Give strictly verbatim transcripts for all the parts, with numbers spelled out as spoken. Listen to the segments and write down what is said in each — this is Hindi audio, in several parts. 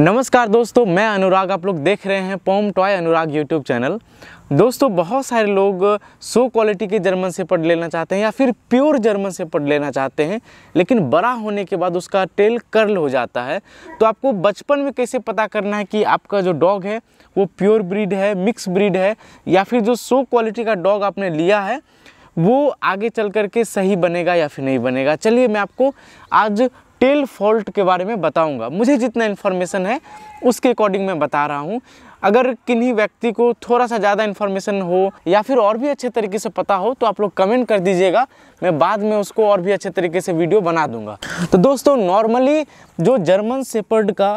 नमस्कार दोस्तों, मैं अनुराग। आप लोग देख रहे हैं पोमटॉय अनुराग यूट्यूब चैनल। दोस्तों, बहुत सारे लोग सो क्वालिटी के जर्मन शेफर्ड लेना चाहते हैं या फिर प्योर जर्मन शेफर्ड लेना चाहते हैं, लेकिन बड़ा होने के बाद उसका टेल कर्ल हो जाता है। तो आपको बचपन में कैसे पता करना है कि आपका जो डॉग है वो प्योर ब्रीड है, मिक्स ब्रीड है, या फिर जो सो क्वालिटी का डॉग आपने लिया है वो आगे चल करके सही बनेगा या फिर नहीं बनेगा। चलिए, मैं आपको आज टेल फॉल्ट के बारे में बताऊंगा। मुझे जितना इन्फॉर्मेशन है उसके अकॉर्डिंग मैं बता रहा हूं। अगर किन्हीं व्यक्ति को थोड़ा सा ज़्यादा इन्फॉर्मेशन हो या फिर और भी अच्छे तरीके से पता हो तो आप लोग कमेंट कर दीजिएगा, मैं बाद में उसको और भी अच्छे तरीके से वीडियो बना दूंगा। तो दोस्तों, नॉर्मली जो जर्मन शेफर्ड का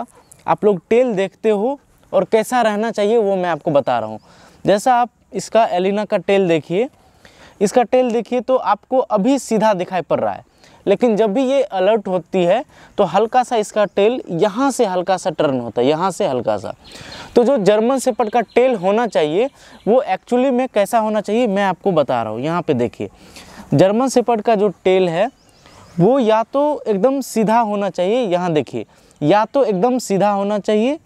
आप लोग टेल देखते हो और कैसा रहना चाहिए वो मैं आपको बता रहा हूँ। जैसा आप इसका एलिना का टेल देखिए, इसका टेल देखिए तो आपको अभी सीधा दिखाई पड़ रहा है, लेकिन जब भी ये अलर्ट होती है तो हल्का सा इसका टेल यहाँ से हल्का सा टर्न होता है, यहाँ से हल्का सा। तो जो जर्मन शेफर्ड का टेल होना चाहिए वो एक्चुअली में कैसा होना चाहिए मैं आपको बता रहा हूँ। यहाँ पे देखिए, जर्मन शेफर्ड का जो टेल है वो या तो एकदम सीधा होना चाहिए, यहाँ देखिए, या तो एकदम सीधा होना चाहिए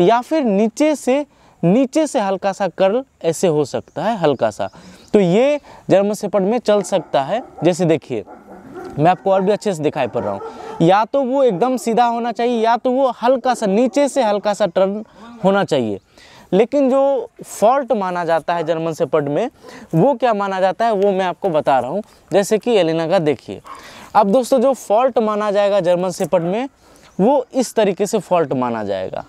या फिर नीचे से नीचे से हल्का सा कर्ल ऐसे हो सकता है, हल्का सा। तो ये जर्मन शेफर्ड में चल सकता है। जैसे देखिए, मैं आपको और भी अच्छे से दिखाई पड़ रहा हूँ। या तो वो एकदम सीधा होना चाहिए या तो वो हल्का सा नीचे से हल्का सा टर्न होना चाहिए। लेकिन जो फॉल्ट माना जाता है जर्मन शेफर्ड में वो क्या माना जाता है वो मैं आपको बता रहा हूँ। जैसे कि एलिना का देखिए। अब दोस्तों, जो फॉल्ट माना जाएगा जर्मन शेफर्ड में वो इस तरीके से फॉल्ट माना जाएगा।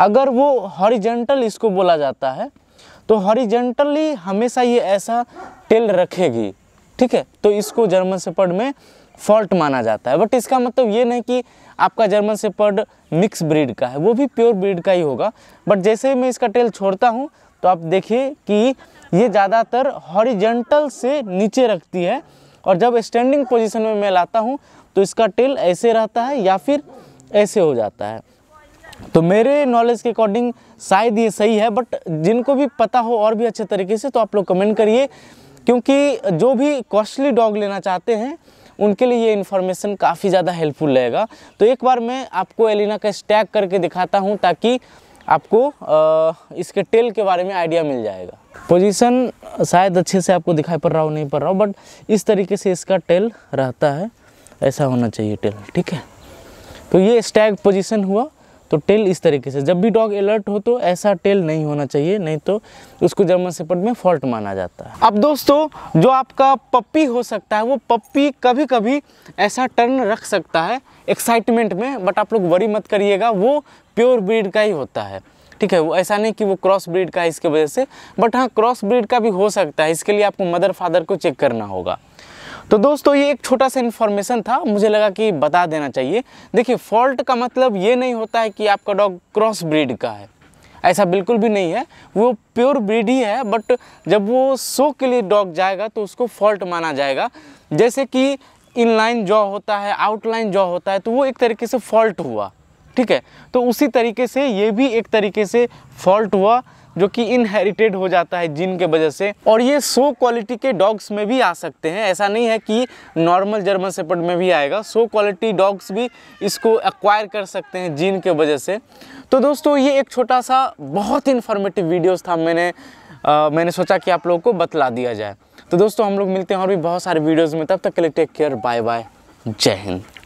अगर वो हॉरिजेंटल इसको बोला जाता है तो हॉरिजेंटली हमेशा ये ऐसा टेल रखेगी, ठीक है। तो इसको जर्मन शेफर्ड में फॉल्ट माना जाता है। बट इसका मतलब ये नहीं कि आपका जर्मन शेफर्ड मिक्स ब्रीड का है, वो भी प्योर ब्रीड का ही होगा। बट जैसे ही मैं इसका टेल छोड़ता हूँ तो आप देखिए कि ये ज़्यादातर हॉरिजेंटल से नीचे रखती है, और जब स्टैंडिंग पोजीशन में मैं लाता हूँ तो इसका टेल ऐसे रहता है या फिर ऐसे हो जाता है। तो मेरे नॉलेज के अकॉर्डिंग शायद ये सही है, बट जिनको भी पता हो और भी अच्छे तरीके से तो आप लोग कमेंट करिए, क्योंकि जो भी कॉस्टली डॉग लेना चाहते हैं उनके लिए ये इन्फॉर्मेशन काफ़ी ज़्यादा हेल्पफुल रहेगा। तो एक बार मैं आपको एलिना का स्टैग करके दिखाता हूँ ताकि आपको आ, इसके टेल के बारे में आइडिया मिल जाएगा। पोजीशन शायद अच्छे से आपको दिखाई पड़ रहा हो, नहीं पड़ रहा हो, बट इस तरीके से इसका टेल रहता है, ऐसा होना चाहिए टेल, ठीक है। तो ये स्टैग पोजीशन हुआ तो टेल इस तरीके से। जब भी डॉग अलर्ट हो तो ऐसा टेल नहीं होना चाहिए, नहीं तो उसको जर्मन शेफर्ड में फॉल्ट माना जाता है। अब दोस्तों, जो आपका पप्पी हो सकता है वो पप्पी कभी कभी ऐसा टर्न रख सकता है एक्साइटमेंट में, बट आप लोग वरी मत करिएगा, वो प्योर ब्रीड का ही होता है, ठीक है। वो ऐसा नहीं कि वो क्रॉस ब्रीड का है इसके वजह से, बट हाँ, क्रॉस ब्रीड का भी हो सकता है। इसके लिए आपको मदर फादर को चेक करना होगा। तो दोस्तों, ये एक छोटा सा इन्फॉर्मेशन था, मुझे लगा कि बता देना चाहिए। देखिए, फॉल्ट का मतलब ये नहीं होता है कि आपका डॉग क्रॉस ब्रीड का है, ऐसा बिल्कुल भी नहीं है, वो प्योर ब्रीड ही है। बट जब वो सो के लिए डॉग जाएगा तो उसको फॉल्ट माना जाएगा। जैसे कि इनलाइन जॉ होता है, आउटलाइन जॉ होता है, तो वो एक तरीके से फॉल्ट हुआ, ठीक है। तो उसी तरीके से ये भी एक तरीके से फॉल्ट हुआ जो कि इनहेरिटेड हो जाता है जीन के वजह से, और ये सो क्वालिटी के डॉग्स में भी आ सकते हैं। ऐसा नहीं है कि नॉर्मल जर्मन शेफर्ड में भी आएगा, सो क्वालिटी डॉग्स भी इसको एक्वायर कर सकते हैं जीन के वजह से। तो दोस्तों, ये एक छोटा सा बहुत इन्फॉर्मेटिव वीडियोस था, मैंने आ, मैंने सोचा कि आप लोगों को बतला दिया जाए। तो दोस्तों, हम लोग मिलते हैं और भी बहुत सारे वीडियोज़ में, तब तक के लिए टेक केयर, बाय बाय, जय हिंद।